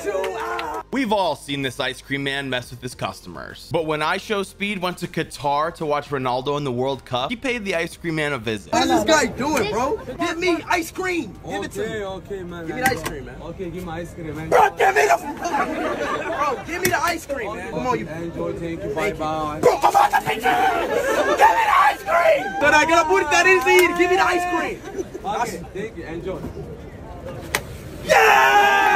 2 hours. We've all seen this ice cream man mess with his customers, but when iShowSpeed went to Qatar to watch Ronaldo in the World Cup, he paid the ice cream man a visit. What is this guy doing, bro? Give me ice cream. Give it to me. Okay, man. Give me the ice cream, man. Okay, give me ice cream, man. Bro, give me the. Bro, give me the ice cream, man. Come on, you. Enjoy, thank you, bye bye. Bro, come on, give me the ice cream. Then I gotta put that in the. Give me the ice cream. Okay, thank you. Enjoy. Yeah.